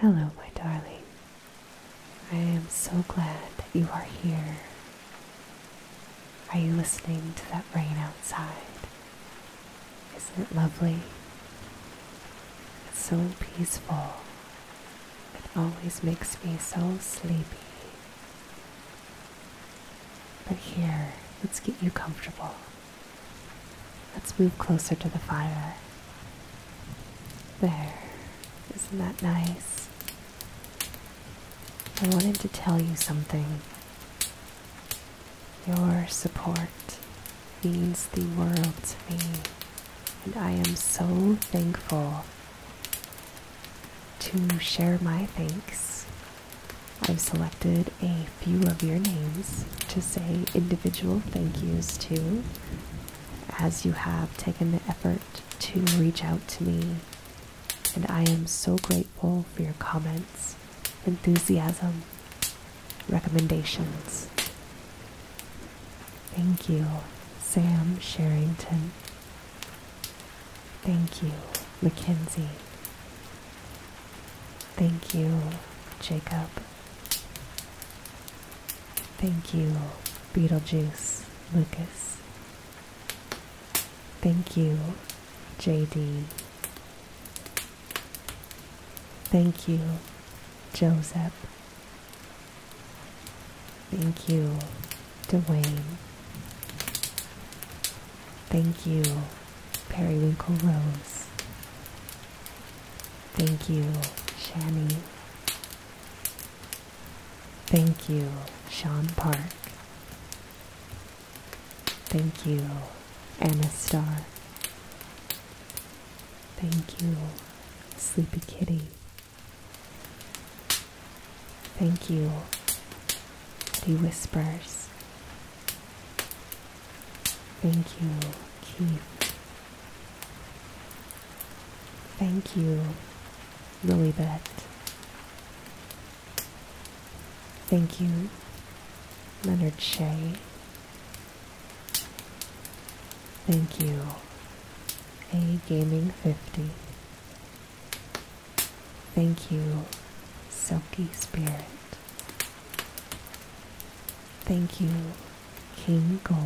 Hello, my darling. I am so glad that you are here. Are you listening to that rain outside? Isn't it lovely? It's so peaceful. It always makes me so sleepy. But here, let's get you comfortable. Let's move closer to the fire. There. Isn't that nice? I wanted to tell you something. Your support means the world to me, and I am so thankful to share my thanks. I've selected a few of your names to say individual thank yous to, as you have taken the effort to reach out to me. And I am so grateful for your comments, enthusiasm, recommendations. Thank you, Sam Sherrington. Thank you, McKenzie. Thank you, Jacob. Thank you, Betelguise Lucas. Thank you, JD. Thank you, Joseph. Thank you, Dewayne. Thank you, Periwinkle Rose. Thank you, Shanny. Thank you, Shaun Park. Thank you, AniSTAR. Thank you, Sleepy Kitty. Thank you, The Whispers. Thank you, Keith. Thank you, Lilybet. Thank you, Leonard Shay. Thank you, A Gaming 50. Thank you, Silky Spirit. Thank you, King Gold.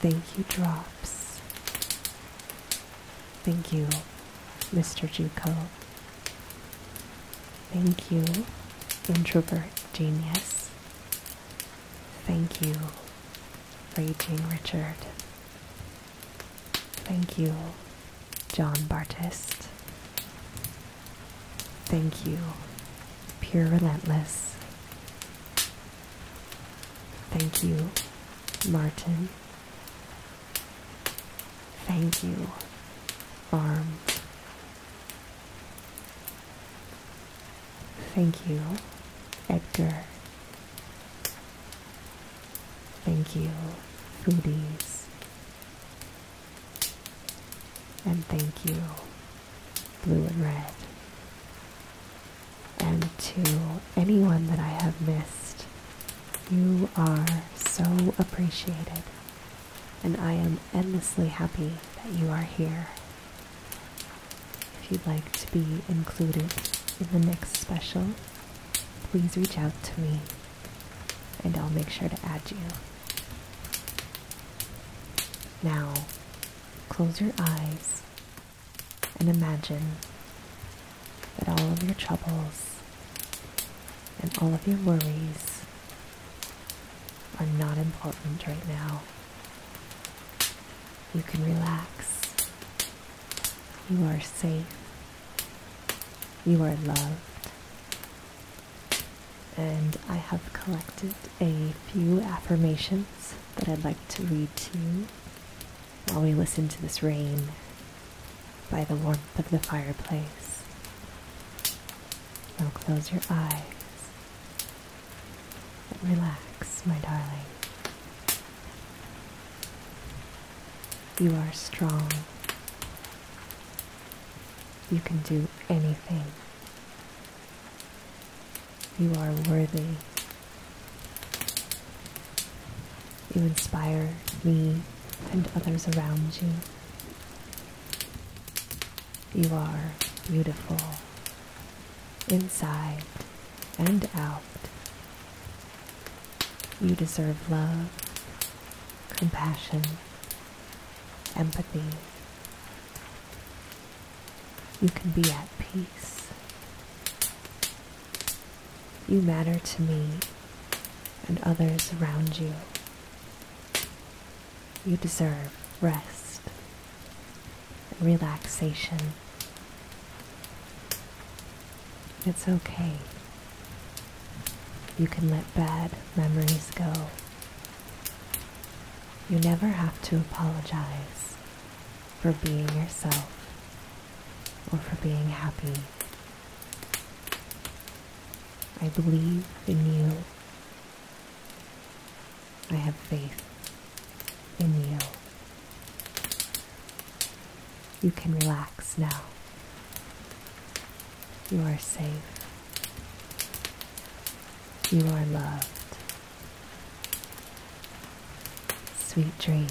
Thank you, Drops. Thank you, Mr Juico. Thank you, Introvert Genius. Thank you, Raging Richard. Thank you, John Bartist. Thank you, Pure Relentless. Thank you, Martin. Thank you, Armed. Thank you, Edgar. Thank you, Foodies. And thank you, Blue and Red. And to anyone that I have missed, you are so appreciated, and I am endlessly happy that you are here. If you'd like to be included in the next special, please reach out to me, and I'll make sure to add you. Now, close your eyes and imagine that all of your troubles and all of your worries are not important right now. You can relax. You are safe. You are loved. And I have collected a few affirmations that I'd like to read to you while we listen to this rain by the warmth of the fireplace. Now close your eyes and relax, my darling. You are strong. You can do anything. You are worthy. You inspire me and others around you. You are beautiful, inside and out. You deserve love, compassion, empathy. You can be at peace. You matter to me and others around you. You deserve rest and relaxation. It's okay. You can let bad memories go. You never have to apologize for being yourself or for being happy. I believe in you. I have faith in you. You can relax now. You are safe. You are loved. Sweet dreams.